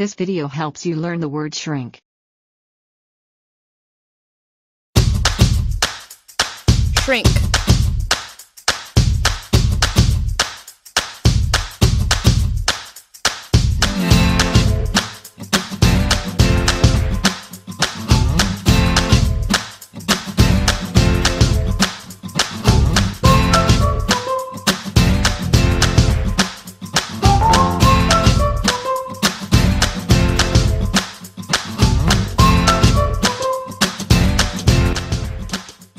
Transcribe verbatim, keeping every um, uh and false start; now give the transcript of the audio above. This video helps you learn the word shrink. Shrink.